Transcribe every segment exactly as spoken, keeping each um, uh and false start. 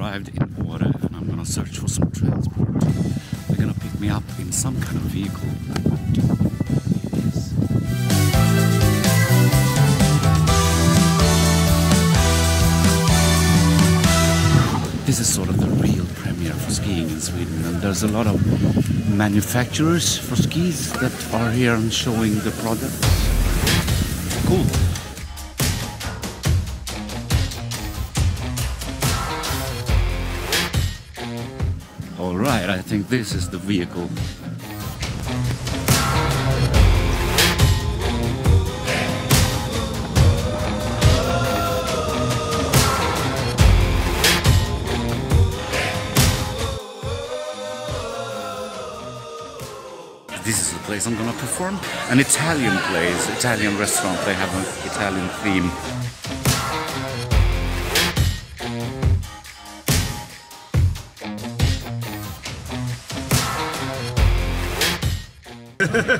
arrived in Åre, and I'm gonna search for some transport. They're gonna pick me up in some kind of vehicle. This is sort of the real premiere for skiing in Sweden, and there's a lot of manufacturers for skis that are here and showing the product. Cool. All right, I think this is the vehicle. This is the place I'm gonna perform. An Italian place, Italian restaurant. They have an Italian theme.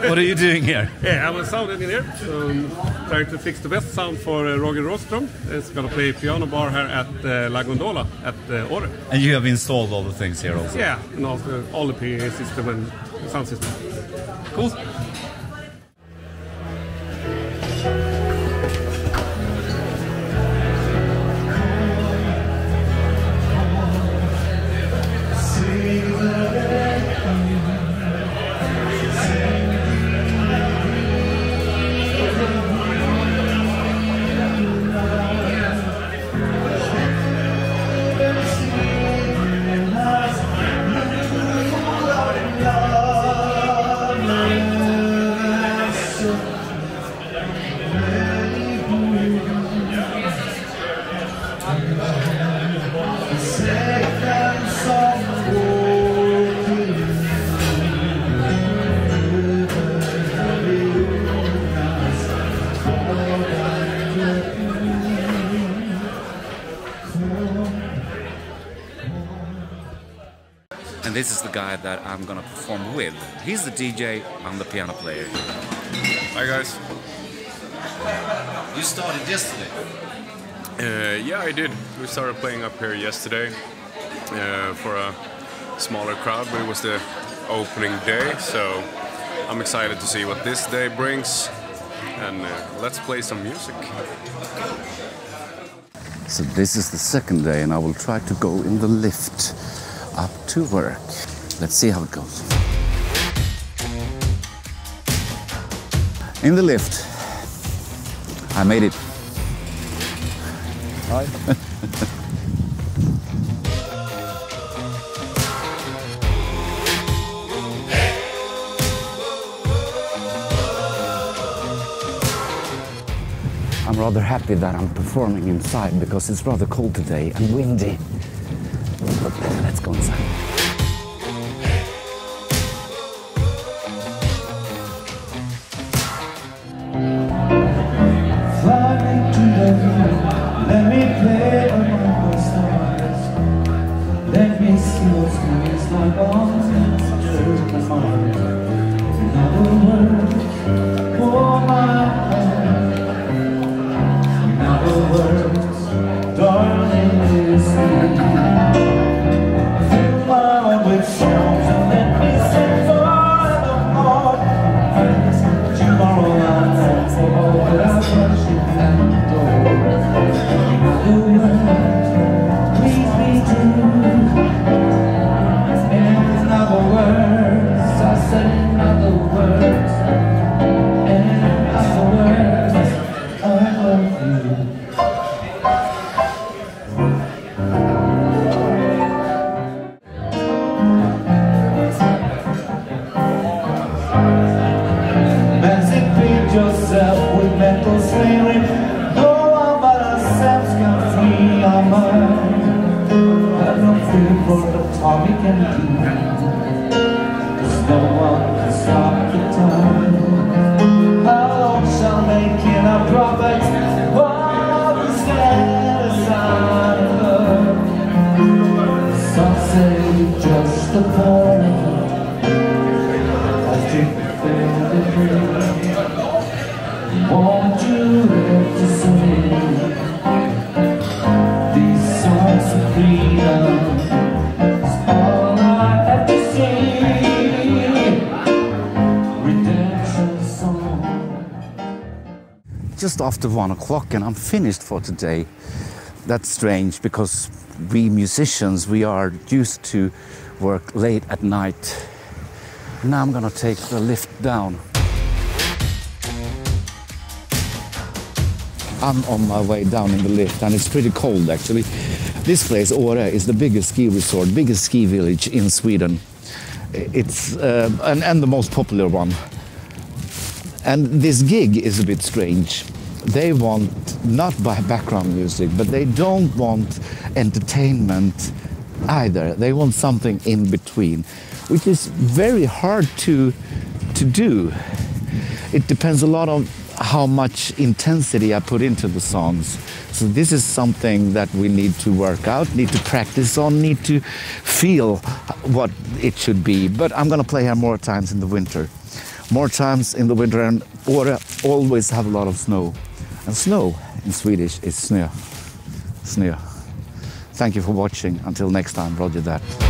What are you doing here? Yeah, I'm a sound engineer, so I'm trying to fix the best sound for uh, Roger Radstrom. He's gonna play piano bar here at uh, La Gondola at uh, Åre. And you have installed all the things here also? Yeah, and also all the P A system and sound system. Cool. And this is the guy that I'm gonna perform with. He's the D J, I'm the piano player. Hi guys. You started yesterday? Uh, yeah, I did. We started playing up here yesterday uh, for a smaller crowd, but it was the opening day, so I'm excited to see what this day brings. And uh, let's play some music. So this is the second day, and I will try to go in the lift up to work. Let's see how it goes. In the lift. I made it. Hi. I'm rather happy that I'm performing inside because it's rather cold today and windy. But let's go inside. Freedom. just after one o'clock and I'm finished for today. That's strange, because we musicians, we are used to work late at night. Now I'm gonna take the lift down. I'm on my way down in the lift, and it's pretty cold actually. This place, Åre, is the biggest ski resort, biggest ski village in Sweden. It's uh, and, and the most popular one. And this gig is a bit strange. They want not background music, but they don't want entertainment either. They want something in between, which is very hard to to do. It depends a lot on how much intensity I put into the songs. So this is something that we need to work out, need to practice on, need to feel what it should be. But I'm gonna play here more times in the winter. More times in the winter, and Åre always have a lot of snow. And snow in Swedish is snö. Snö. Thank you for watching. Until next time, Roger that.